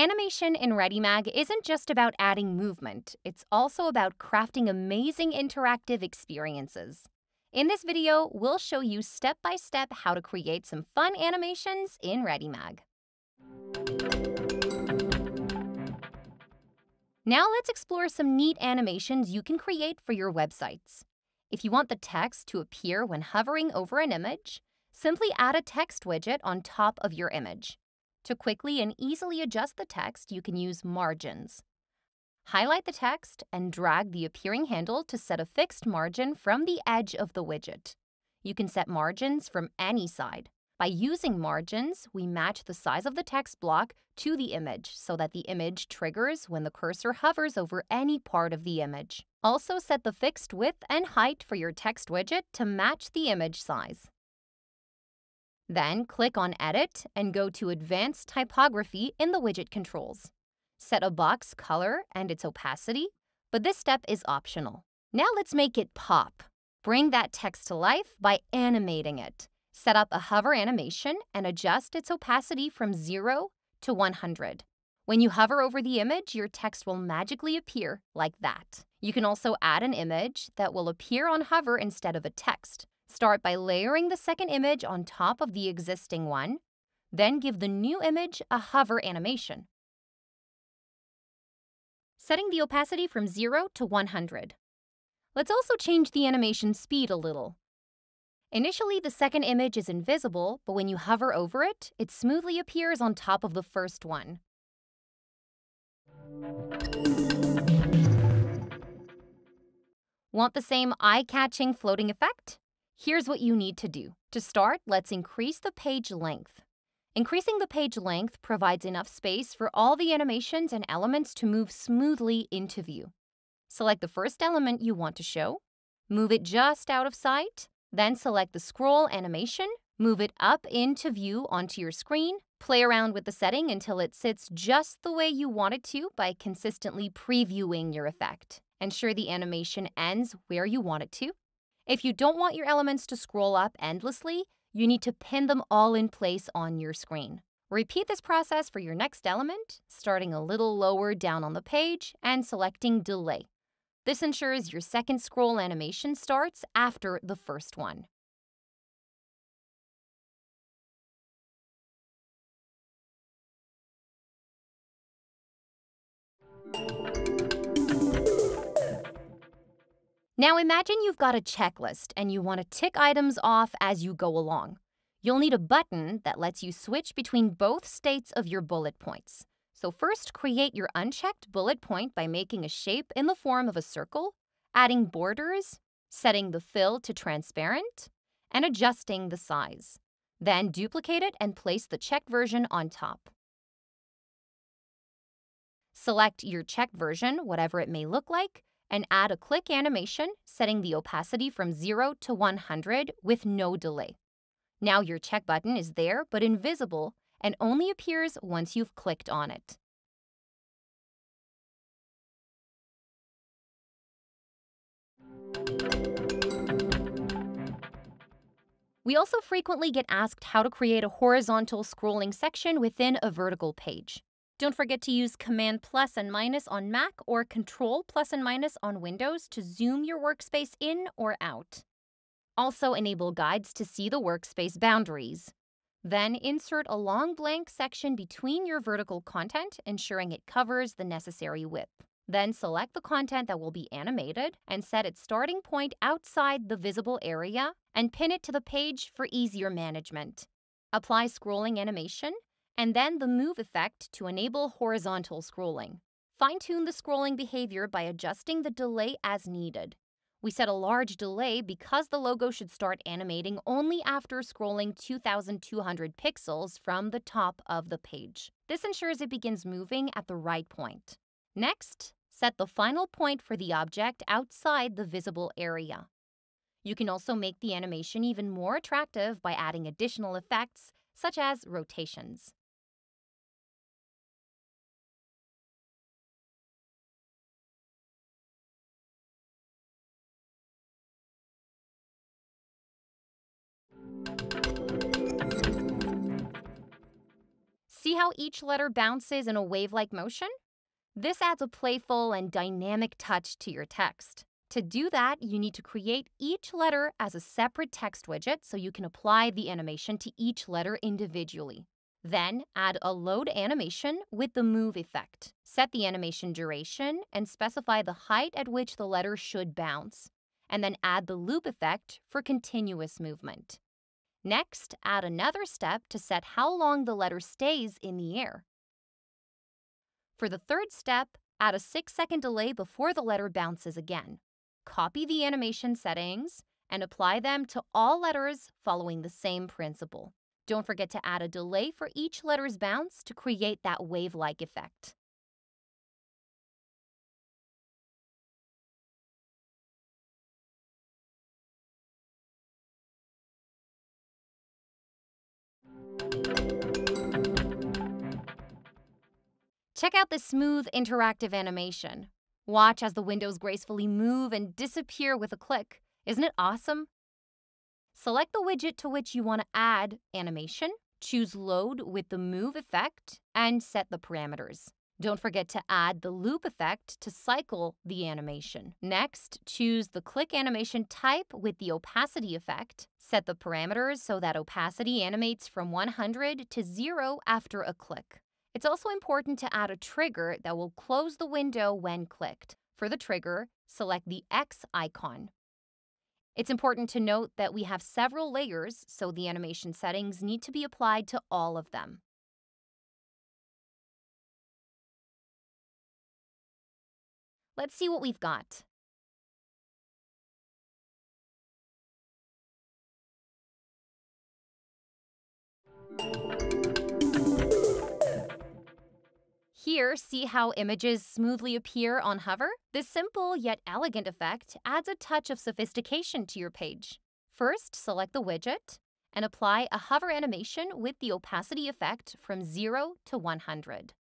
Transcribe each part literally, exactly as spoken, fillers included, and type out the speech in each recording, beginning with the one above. Animation in ReadyMag isn't just about adding movement, it's also about crafting amazing interactive experiences. In this video, we'll show you step-by-step how to create some fun animations in ReadyMag. Now let's explore some neat animations you can create for your websites. If you want the text to appear when hovering over an image, simply add a text widget on top of your image. To quickly and easily adjust the text, you can use margins. Highlight the text and drag the appearing handle to set a fixed margin from the edge of the widget. You can set margins from any side. By using margins, we match the size of the text block to the image so that the image triggers when the cursor hovers over any part of the image. Also set the fixed width and height for your text widget to match the image size. Then click on Edit and go to Advanced Typography in the widget controls. Set a box color and its opacity, but this step is optional. Now let's make it pop. Bring that text to life by animating it. Set up a hover animation and adjust its opacity from zero to one hundred. When you hover over the image, your text will magically appear like that. You can also add an image that will appear on hover instead of a text. Start by layering the second image on top of the existing one, then give the new image a hover animation. Setting the opacity from zero to one hundred. Let's also change the animation speed a little. Initially, the second image is invisible, but when you hover over it, it smoothly appears on top of the first one. Want the same eye-catching floating effect? Here's what you need to do. To start, let's increase the page length. Increasing the page length provides enough space for all the animations and elements to move smoothly into view. Select the first element you want to show, move it just out of sight, then select the scroll animation, move it up into view onto your screen, play around with the setting until it sits just the way you want it to by consistently previewing your effect. Ensure the animation ends where you want it to. If you don't want your elements to scroll up endlessly, you need to pin them all in place on your screen. Repeat this process for your next element, starting a little lower down on the page and selecting Delay. This ensures your second scroll animation starts after the first one. Now imagine you've got a checklist and you want to tick items off as you go along. You'll need a button that lets you switch between both states of your bullet points. So first, create your unchecked bullet point by making a shape in the form of a circle, adding borders, setting the fill to transparent, and adjusting the size. Then duplicate it and place the checked version on top. Select your checked version, whatever it may look like, and add a click animation, setting the opacity from zero to one hundred with no delay. Now your check button is there but invisible and only appears once you've clicked on it. We also frequently get asked how to create a horizontal scrolling section within a vertical page. Don't forget to use Command plus and minus on Mac or Control plus and minus on Windows to zoom your workspace in or out. Also enable guides to see the workspace boundaries. Then insert a long blank section between your vertical content, ensuring it covers the necessary width. Then select the content that will be animated and set its starting point outside the visible area and pin it to the page for easier management. Apply scrolling animation and then the move effect to enable horizontal scrolling. Fine-tune the scrolling behavior by adjusting the delay as needed. We set a large delay because the logo should start animating only after scrolling two thousand two hundred pixels from the top of the page. This ensures it begins moving at the right point. Next, set the final point for the object outside the visible area. You can also make the animation even more attractive by adding additional effects, such as rotations. See how each letter bounces in a wave-like motion? This adds a playful and dynamic touch to your text. To do that, you need to create each letter as a separate text widget so you can apply the animation to each letter individually. Then add a load animation with the move effect. Set the animation duration and specify the height at which the letter should bounce. And then add the loop effect for continuous movement. Next, add another step to set how long the letter stays in the air. For the third step, add a six second delay before the letter bounces again. Copy the animation settings and apply them to all letters following the same principle. Don't forget to add a delay for each letter's bounce to create that wave-like effect. Check out this smooth interactive animation. Watch as the windows gracefully move and disappear with a click. Isn't it awesome? Select the widget to which you want to add animation, choose Load with the Move effect, and set the parameters. Don't forget to add the loop effect to cycle the animation. Next, choose the click animation type with the opacity effect. Set the parameters so that opacity animates from one hundred to zero after a click. It's also important to add a trigger that will close the window when clicked. For the trigger, select the X icon. It's important to note that we have several layers, so the animation settings need to be applied to all of them. Let's see what we've got. Here, see how images smoothly appear on hover? This simple yet elegant effect adds a touch of sophistication to your page. First, select the widget and apply a hover animation with the opacity effect from zero to one hundred.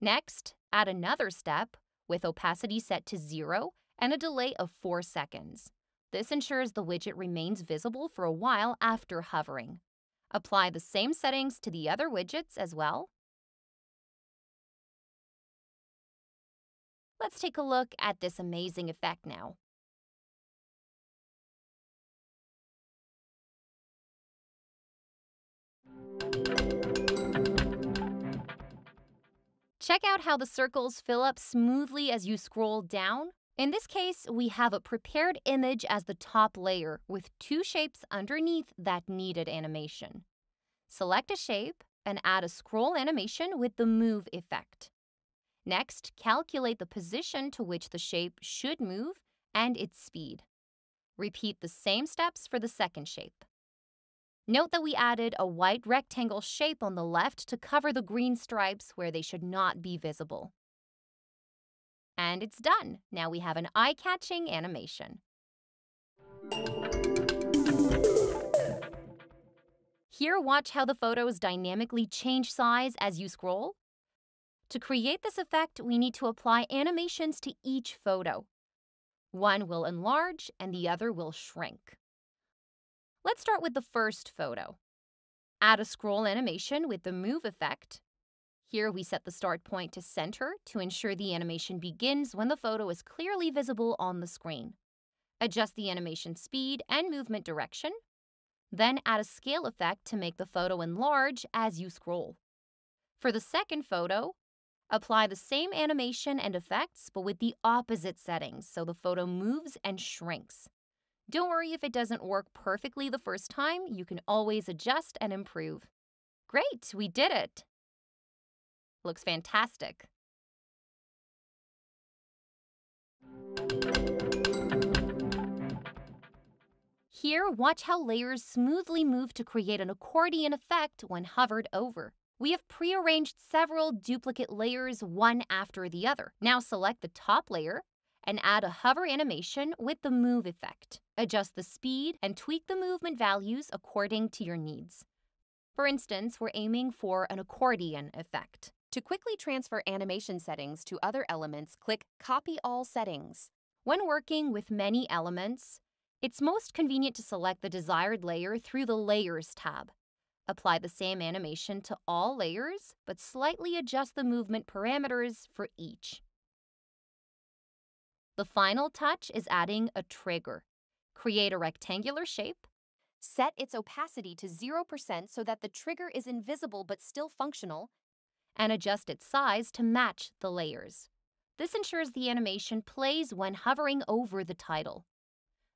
Next, add another step with opacity set to zero and a delay of four seconds. This ensures the widget remains visible for a while after hovering. Apply the same settings to the other widgets as well. Let's take a look at this amazing effect now. Check out how the circles fill up smoothly as you scroll down. In this case, we have a prepared image as the top layer with two shapes underneath that needed animation. Select a shape and add a scroll animation with the move effect. Next, calculate the position to which the shape should move and its speed. Repeat the same steps for the second shape. Note that we added a white rectangle shape on the left to cover the green stripes where they should not be visible. And it's done! Now we have an eye-catching animation. Here, watch how the photos dynamically change size as you scroll. To create this effect, we need to apply animations to each photo. One will enlarge and the other will shrink. Let's start with the first photo. Add a scroll animation with the move effect. Here we set the start point to center to ensure the animation begins when the photo is clearly visible on the screen. Adjust the animation speed and movement direction. Then add a scale effect to make the photo enlarge as you scroll. For the second photo, apply the same animation and effects but with the opposite settings so the photo moves and shrinks. Don't worry if it doesn't work perfectly the first time, you can always adjust and improve. Great, we did it! Looks fantastic! Here, watch how layers smoothly move to create an accordion effect when hovered over. We have pre-arranged several duplicate layers one after the other. Now select the top layer and add a hover animation with the move effect. Adjust the speed and tweak the movement values according to your needs. For instance, we're aiming for an accordion effect. To quickly transfer animation settings to other elements, click Copy All Settings. When working with many elements, it's most convenient to select the desired layer through the Layers tab. Apply the same animation to all layers, but slightly adjust the movement parameters for each. The final touch is adding a trigger. Create a rectangular shape. Set its opacity to zero percent so that the trigger is invisible but still functional, and adjust its size to match the layers. This ensures the animation plays when hovering over the title.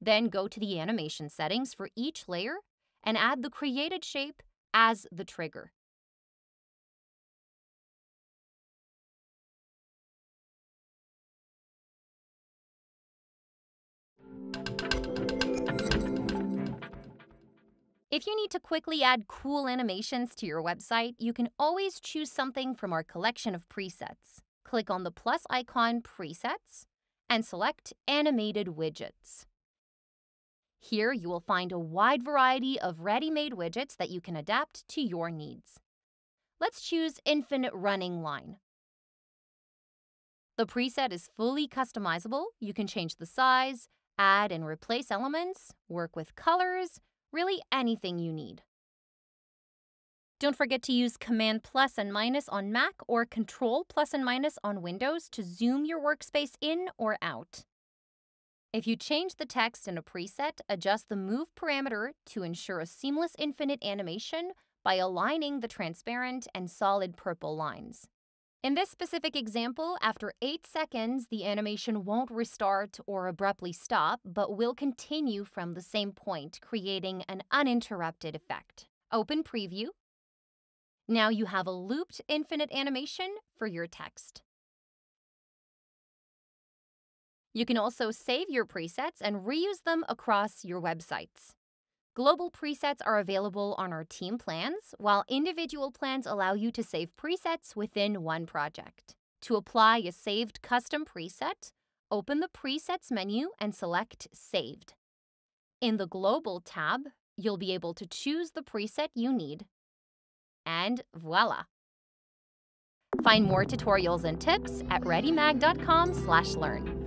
Then go to the animation settings for each layer and add the created shape as the trigger. If you need to quickly add cool animations to your website, you can always choose something from our collection of presets. Click on the plus icon Presets and select Animated Widgets. Here you will find a wide variety of ready-made widgets that you can adapt to your needs. Let's choose Infinite Running Line. The preset is fully customizable. You can change the size, add and replace elements, work with colors, really anything you need. Don't forget to use Command plus and minus on Mac or Control plus and minus on Windows to zoom your workspace in or out. If you change the text in a preset, adjust the move parameter to ensure a seamless infinite animation by aligning the transparent and solid purple lines. In this specific example, after eight seconds, the animation won't restart or abruptly stop, but will continue from the same point, creating an uninterrupted effect. Open Preview. Now you have a looped infinite animation for your text. You can also save your presets and reuse them across your websites. Global presets are available on our team plans, while individual plans allow you to save presets within one project. To apply a saved custom preset, open the Presets menu and select Saved. In the Global tab, you'll be able to choose the preset you need. And voila! Find more tutorials and tips at readymag dot com slash learn.